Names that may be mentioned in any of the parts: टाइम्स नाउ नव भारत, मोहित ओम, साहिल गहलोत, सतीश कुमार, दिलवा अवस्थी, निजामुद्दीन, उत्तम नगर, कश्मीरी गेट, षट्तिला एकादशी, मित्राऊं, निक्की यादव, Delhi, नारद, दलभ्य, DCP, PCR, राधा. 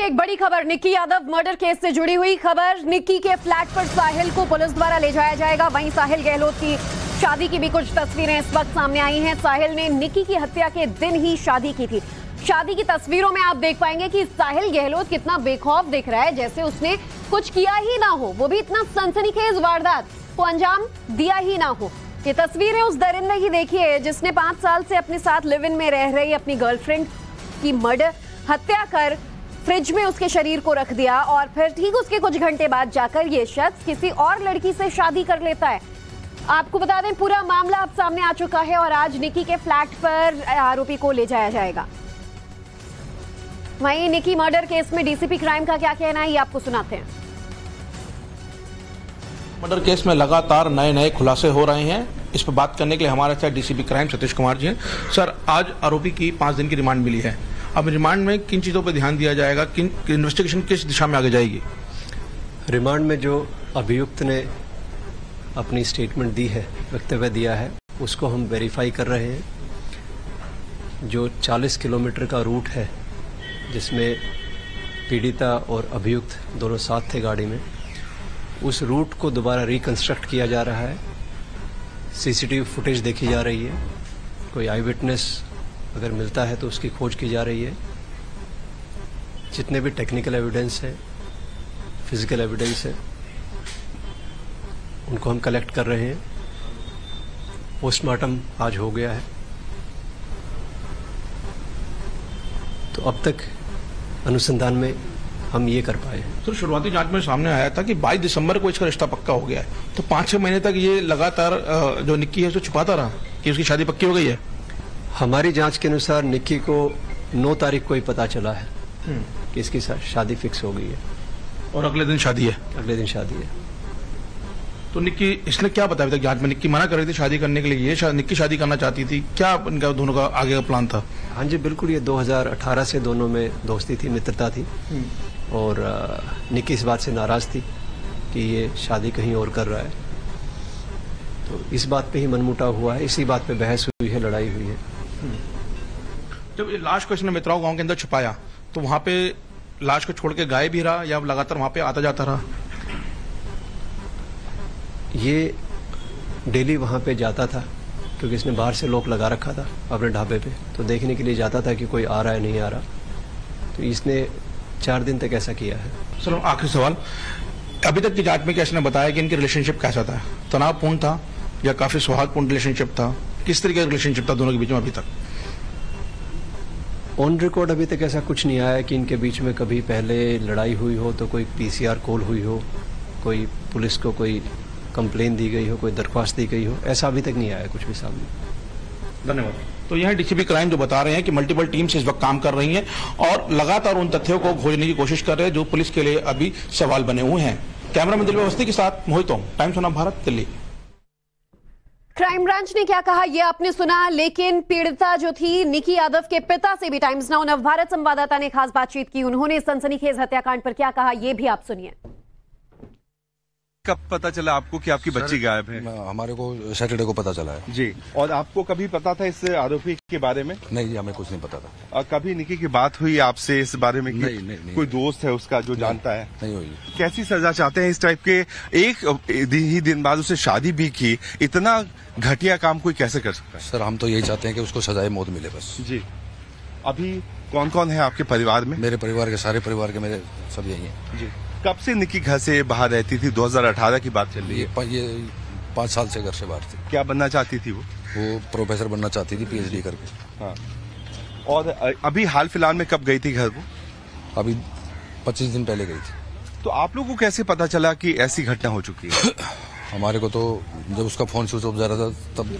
की एक बड़ी खबर, निक्की यादव मर्डर केस से जुड़ी हुई खबर। निक्की के फ्लैट पर साहिल को पुलिस द्वारा ले जाया जाएगा। वहीं साहिल गहलोत की शादी की भी कुछ तस्वीरें इस वक्त सामने आई हैं। साहिल ने निक्की की हत्या के दिन ही शादी की थी। शादी की तस्वीरों में आप देख पाएंगे कि साहिल गहलोत कितना बेखौफ दिख रहा है, जैसे उसने कुछ किया ही ना हो, वो भी इतना सनसनीखेज वारदात को अंजाम दिया ही ना हो। ये तस्वीरें उस दरिंदे की देखिए जिसने 5 साल से अपने साथ लिव इन में रह रही अपनी गर्लफ्रेंड की मर्डर हत्या कर फ्रिज में उसके शरीर को रख दिया और फिर ठीक उसके कुछ घंटे बाद जाकर ये शख्स किसी और लड़की से शादी कर लेता है। आपको बता दें पूरा मामला अब सामने आ चुका है और आज निक्की के फ्लैट पर आरोपी को ले जाया जाएगा। वहीं निक्की मर्डर केस में डीसीपी क्राइम का क्या कहना है, ये आपको सुनाते हैं। मर्डर केस में लगातार नए खुलासे हो रहे हैं। इस पर बात करने के लिए हमारे साथ डीसीपी क्राइम सतीश कुमार जी हैं। सर, आज आरोपी की 5 दिन की रिमांड मिली है। अब रिमांड में किन चीज़ों पर ध्यान दिया जाएगा, किन इन्वेस्टिगेशन किस दिशा में आगे जाएगी? रिमांड में जो अभियुक्त ने अपनी स्टेटमेंट दी है, वक्तव्य दिया है, उसको हम वेरीफाई कर रहे हैं। जो 40 किलोमीटर का रूट है जिसमें पीड़िता और अभियुक्त दोनों साथ थे गाड़ी में, उस रूट को दोबारा रिकंस्ट्रक्ट किया जा रहा है। सीसीटीवी फुटेज देखी जा रही है, कोई आई विटनेस अगर मिलता है तो उसकी खोज की जा रही है। जितने भी टेक्निकल एविडेंस है, फिजिकल एविडेंस है, उनको हम कलेक्ट कर रहे हैं। पोस्टमार्टम आज हो गया है, तो अब तक अनुसंधान में हम ये कर पाए हैं। सर, शुरुआती जांच में सामने आया था कि 22 दिसंबर को इसका रिश्ता पक्का हो गया है, तो 5-6 महीने तक ये लगातार जो निक्की है उसको छुपाता रहा कि उसकी शादी पक्की हो गई है। हमारी जांच के अनुसार निक्की को 9 तारीख को ही पता चला है कि इसकी शादी फिक्स हो गई है और अगले दिन शादी है। तो निक्की, इसने क्या बताया तक जांच में? निक्की मना कर रही थी शादी करने के लिए, ये निक्की शादी करना चाहती थी, क्या इनका दोनों का आगे का प्लान था? हाँ जी बिल्कुल, ये 2018 से दोनों में दोस्ती थी, मित्रता थी और निक्की इस बात से नाराज़ थी कि ये शादी कहीं और कर रहा है, तो इस बात पे ही मनमुटाव हुआ है, इसी बात पे बहस हुई है, लड़ाई हुई है। जब ये लाश को इसने मित्राऊं गाँव के अंदर छुपाया तो वहाँ पे लाश को छोड़ के गायब भी रहा या लगातार वहाँ पे आता जाता रहा? ये डेली वहाँ पे जाता था क्योंकि इसने बाहर से लॉक लगा रखा था अपने ढाबे पे, तो देखने के लिए जाता था कि कोई आ रहा है नहीं आ रहा, तो इसने 4 दिन तक ऐसा किया है। सर, आखिरी सवाल, अभी तक की जांच में क्या इसने बताया कि इनकी रिलेशनशिप कैसा था? तनावपूर्ण था या काफ़ी सौहार्दपूर्ण रिलेशनशिप था? किस तरीके का रिलेशनशिप था दोनों के बीच में? अभी तक ऑन रिकॉर्ड अभी तक ऐसा कुछ नहीं आया कि इनके बीच में कभी पहले लड़ाई हुई हो, तो कोई PCR कॉल हुई हो, कोई पुलिस को कोई कंप्लेन दी गई हो, कोई दरख्वास्त दी गई हो, ऐसा अभी तक नहीं आया कुछ भी सामने। धन्यवाद। तो यह डीसीपी क्राइम जो बता रहे हैं कि मल्टीपल टीम्स इस वक्त काम कर रही हैं और लगातार उन तथ्यों को खोजने की कोशिश कर रहे हैं जो पुलिस के लिए अभी सवाल बने हुए हैं। कैमरामैन दिलवा अवस्थी के साथ मोहित ओम, टाइम्स नाउ नव भारत, दिल्ली। क्राइम ब्रांच ने क्या कहा यह आपने सुना, लेकिन पीड़िता जो थी निक्की यादव के पिता से भी टाइम्स नाउ नव भारत संवाददाता ने खास बातचीत की। उन्होंने सनसनीखेज हत्याकांड पर क्या कहा ये भी आप सुनिए। कब पता चला आपको कि आपकी बच्ची गायब है? हमारे को सैटरडे को पता चला है जी। और आपको कभी पता था इस आरोपी के बारे में? नहीं, हमें कुछ नहीं पता था। कभी निक्की की बात हुई आपसे इस बारे में? नहीं, नहीं, कोई दोस्त है उसका जो जानता है? नहीं हुई। कैसी सजा चाहते हैं इस टाइप के? एक ही दिन बाद उससे शादी भी की, इतना घटिया काम कोई कैसे कर सकता है? सर, हम तो यही चाहते हैं कि उसको सजाए मौत मिले बस जी। अभी कौन कौन है आपके परिवार में? मेरे परिवार के सारे परिवार के मेरे सब यही है जी। कब से निक्की घर से बाहर रहती थी? 2018 की बात चल रही है। ये 5 साल से घर से बाहर थी। क्या बनना चाहती थी वो? वो प्रोफेसर बनना चाहती थी, PhD करके। हाँ। और अभी हाल फिलहाल में कब गई थी घर को? अभी 25 दिन पहले गई थी। तो आप लोगों को कैसे पता चला कि ऐसी घटना हो चुकी है? हमारे को तो जब उसका फोन स्विच ऑफ जा रहा था तब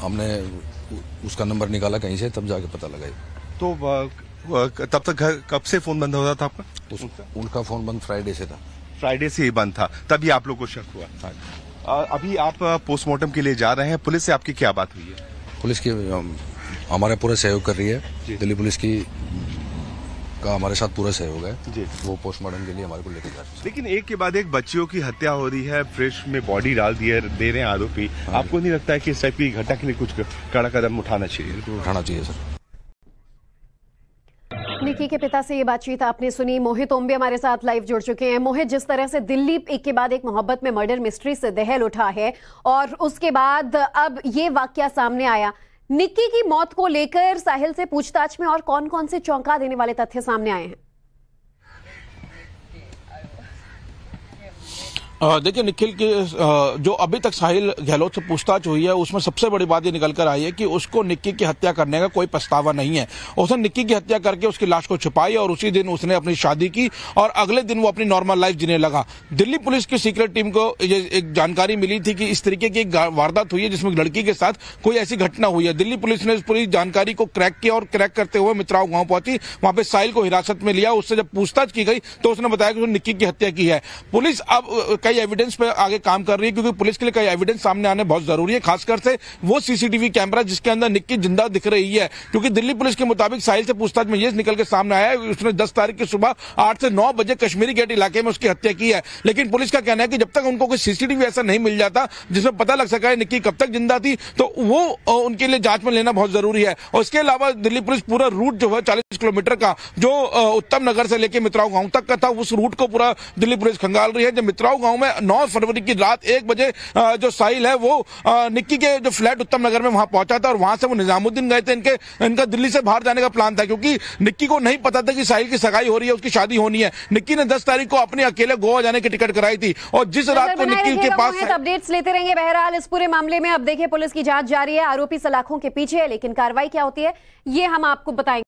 हमने उसका नंबर निकाला कहीं से, तब जाके पता लगा। तो तब तक घर कब से फोन बंद हो रहा था आपका? उनका फोन बंद फ्राइडे से था। फ्राइडे से ही बंद था, तभी आप लोगों को शक हुआ। अभी आप पोस्टमार्टम के लिए जा रहे हैं, पुलिस से आपकी क्या बात हुई है? पुलिस की हमारा पूरा सहयोग कर रही है, दिल्ली पुलिस की का हमारे साथ पूरा सहयोग है जी। वो पोस्टमार्टम के लिए हमारे को लेकर जा रहे हैं। लेकिन एक के बाद एक बच्चियों की हत्या हो रही है, फ्रिज में बॉडी डाल दिए दे रहे हैं आरोपी। आपको नहीं लगता है कि इस टाइप की घटना के लिए कुछ कड़ा कदम उठाना चाहिए? उठाना चाहिए सर। निक्की के पिता से ये बातचीत आपने सुनी। मोहित ओम भी हमारे साथ लाइव जुड़ चुके हैं। मोहित, जिस तरह से दिल्ली एक के बाद एक मोहब्बत में मर्डर मिस्ट्री से दहल उठा है और उसके बाद अब ये वाकया सामने आया, निक्की की मौत को लेकर साहिल से पूछताछ में और कौन कौन से चौंका देने वाले तथ्य सामने आए हैं? देखिए निखिल की जो अभी तक साहिल गहलोत से पूछताछ हुई है उसमें सबसे बड़ी बात ये निकल कर आई है कि उसको निक्की की हत्या करने का कोई पछतावा नहीं है। उसने निक्की की हत्या करके उसकी लाश को छुपाई और उसी दिन उसने अपनी शादी की और अगले दिन वो अपनी नॉर्मल लाइफ जीने लगा। दिल्ली पुलिस की सीक्रेट टीम को ये एक जानकारी मिली थी कि इस तरीके की एक वारदात हुई है जिसमें लड़की के साथ कोई ऐसी घटना हुई है। दिल्ली पुलिस ने इस पूरी जानकारी को क्रैक किया और क्रैक करते हुए मित्राऊं गाँव पहुंची, वहां पर साहिल को हिरासत में लिया। उससे जब पूछताछ की गई तो उसने बताया कि उसने निक्की की हत्या की है। पुलिस अब एविडेंस पे आगे काम कर रही है क्योंकि पुलिस के लिए कई एविडेंस सामने आने बहुत जरूरी है, खासकर से वो सीसीटीवी कैमरा जिसके अंदर निक्की जिंदा दिख रही है। क्योंकि दिल्ली पुलिस के मुताबिक साहिल से पूछताछ में ये निकल के सामने आया है उसने 10 तारीख की सुबह 8 से 9 बजे कश्मीरी गेट इलाके में उसकी हत्या की है। लेकिन पुलिस का कहना है कि जब तक उनको कोई सीसीटीवी ऐसा नहीं मिल जाता जिसमें पता लग सका है निक्की कब तक जिंदा थी तो वो उनके लिए जांच में लेना बहुत जरूरी है। और इसके अलावा दिल्ली पुलिस पूरा रूट जो है 40 किलोमीटर का जो उत्तम नगर से लेकर मित्राऊं गांव तक का था उस रूट को पूरा दिल्ली पुलिस खंगाल रही है। जब मित्राऊं गांव में 9 फरवरी की रात 1 बजे जो साहिल है वो निक्की के जो फ्लैट उत्तम नगर में वहां पहुंचा था और वहां से वो निजामुद्दीन गए थे। इनका दिल्ली से बाहर जाने का प्लान था क्योंकि निक्की को नहीं पता था कि साहिल की सगाई हो रही है, उसकी शादी होनी है। निक्की ने 10 तारीख को अपने अकेले गोवा जाने की टिकट कराई थी और जिस रात को निक्की के पास अपडेट्स लेते रहेंगे। बहरहाल इस पूरे मामले में अब देखिए पुलिस की जांच जारी है, आरोपी सलाखों के पीछे है, लेकिन कार्रवाई क्या होती है ये हम आपको बताएंगे।